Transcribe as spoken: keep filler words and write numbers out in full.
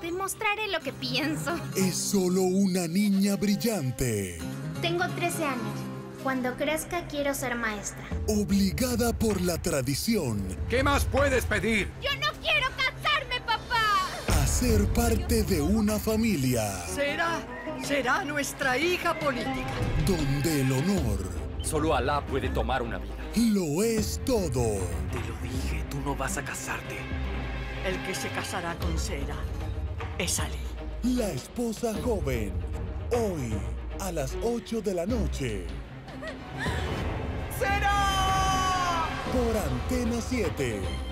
Te mostraré lo que pienso. Es solo una niña brillante. Tengo trece años. Cuando crezca quiero ser maestra. Obligada por la tradición. ¿Qué más puedes pedir? ¡Yo no quiero casarme, papá! A ser parte de una familia. Será, será nuestra hija política. Donde el honor... Solo Alá puede tomar una vida. Lo es todo. Te lo dije, tú no vas a casarte. El que se casará con Sera es Ali. La esposa joven. Hoy, a las ocho de la noche. ¡Será! Por Antena siete.